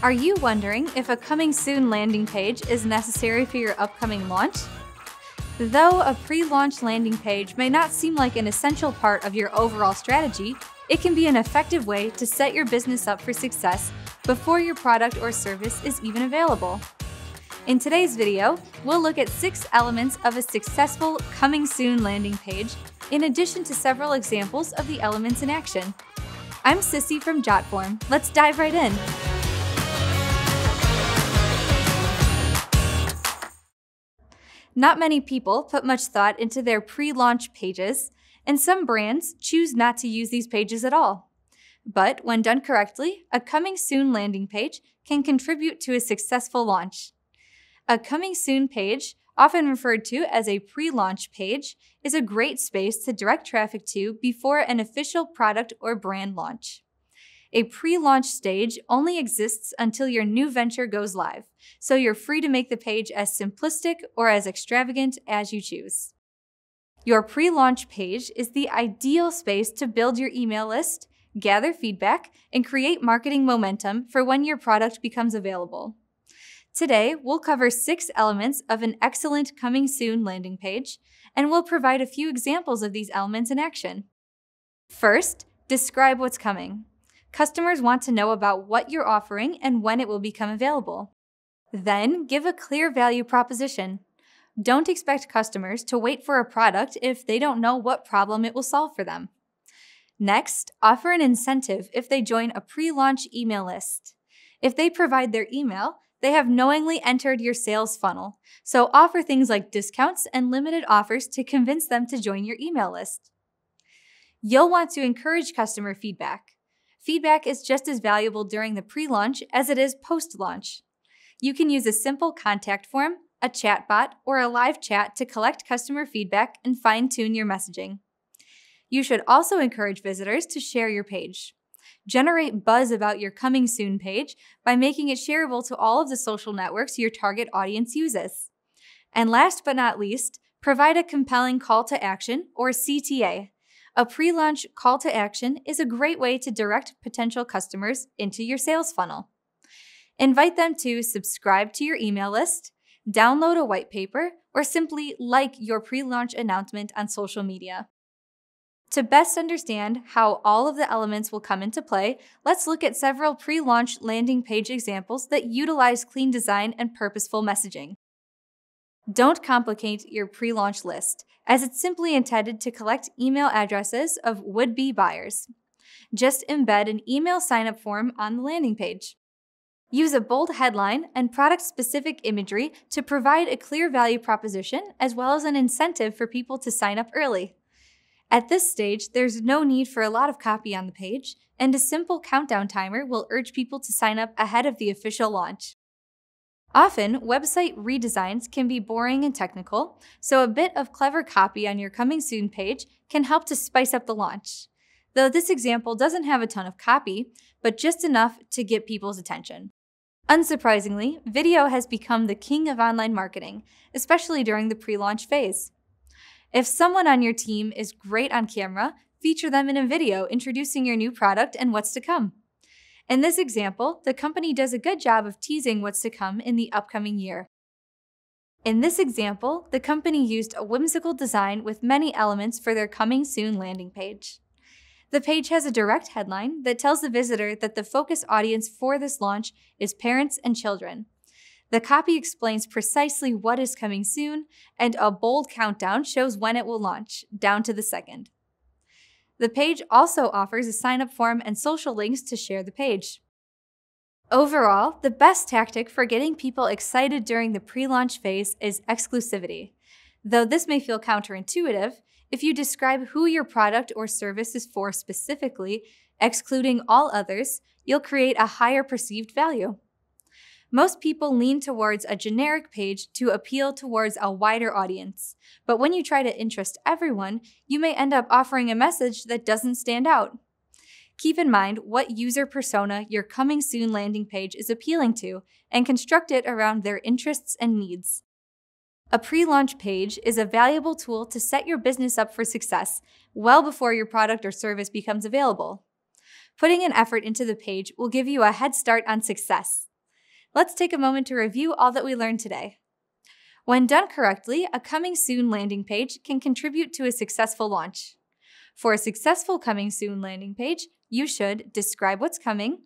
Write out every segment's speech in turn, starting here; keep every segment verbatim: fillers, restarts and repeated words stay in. Are you wondering if a coming soon landing page is necessary for your upcoming launch? Though a pre-launch landing page may not seem like an essential part of your overall strategy, it can be an effective way to set your business up for success before your product or service is even available. In today's video, we'll look at six elements of a successful coming soon landing page, in addition to several examples of the elements in action. I'm Sissy from Jotform. Let's dive right in. Not many people put much thought into their pre-launch pages, and some brands choose not to use these pages at all. But when done correctly, a coming soon landing page can contribute to a successful launch. A coming soon page, often referred to as a pre-launch page, is a great space to direct traffic to before an official product or brand launch. A pre-launch stage only exists until your new venture goes live, so you're free to make the page as simplistic or as extravagant as you choose. Your pre-launch page is the ideal space to build your email list, gather feedback, and create marketing momentum for when your product becomes available. Today, we'll cover six elements of an excellent coming soon landing page, and we'll provide a few examples of these elements in action. First, describe what's coming. Customers want to know about what you're offering and when it will become available. Then, give a clear value proposition. Don't expect customers to wait for a product if they don't know what problem it will solve for them. Next, offer an incentive if they join a pre-launch email list. If they provide their email, they have knowingly entered your sales funnel, so offer things like discounts and limited offers to convince them to join your email list. You'll want to encourage customer feedback. Feedback is just as valuable during the pre-launch as it is post-launch. You can use a simple contact form, a chatbot, or a live chat to collect customer feedback and fine-tune your messaging. You should also encourage visitors to share your page. Generate buzz about your coming soon page by making it shareable to all of the social networks your target audience uses. And last but not least, provide a compelling call to action, or C T A. A pre-launch call to action is a great way to direct potential customers into your sales funnel. Invite them to subscribe to your email list, download a white paper, or simply like your pre-launch announcement on social media. To best understand how all of the elements will come into play, let's look at several pre-launch landing page examples that utilize clean design and purposeful messaging. Don't complicate your pre-launch list, as it's simply intended to collect email addresses of would-be buyers. Just embed an email sign-up form on the landing page. Use a bold headline and product-specific imagery to provide a clear value proposition as well as an incentive for people to sign up early. At this stage, there's no need for a lot of copy on the page, and a simple countdown timer will urge people to sign up ahead of the official launch. Often, website redesigns can be boring and technical, so a bit of clever copy on your coming soon page can help to spice up the launch. Though this example doesn't have a ton of copy, but just enough to get people's attention. Unsurprisingly, video has become the king of online marketing, especially during the pre-launch phase. If someone on your team is great on camera, feature them in a video introducing your new product and what's to come. In this example, the company does a good job of teasing what's to come in the upcoming year. In this example, the company used a whimsical design with many elements for their coming soon landing page. The page has a direct headline that tells the visitor that the focus audience for this launch is parents and children. The copy explains precisely what is coming soon, and a bold countdown shows when it will launch, down to the second. The page also offers a sign-up form and social links to share the page. Overall, the best tactic for getting people excited during the pre-launch phase is exclusivity. Though this may feel counterintuitive, if you describe who your product or service is for specifically, excluding all others, you'll create a higher perceived value. Most people lean towards a generic page to appeal towards a wider audience, but when you try to interest everyone, you may end up offering a message that doesn't stand out. Keep in mind what user persona your coming soon landing page is appealing to and construct it around their interests and needs. A pre-launch page is a valuable tool to set your business up for success well before your product or service becomes available. Putting an effort into the page will give you a head start on success. let's take a moment to review all that we learned today. When done correctly, a coming soon landing page can contribute to a successful launch. For a successful coming soon landing page, you should describe what's coming,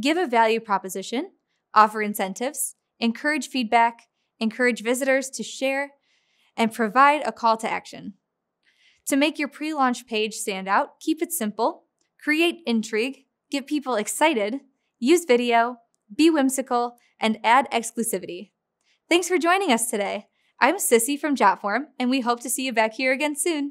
give a value proposition, offer incentives, encourage feedback, encourage visitors to share, and provide a call to action. To make your pre-launch page stand out, keep it simple, create intrigue, get people excited, use video, be whimsical, and add exclusivity. Thanks for joining us today. I'm Sissy from Jotform, and we hope to see you back here again soon.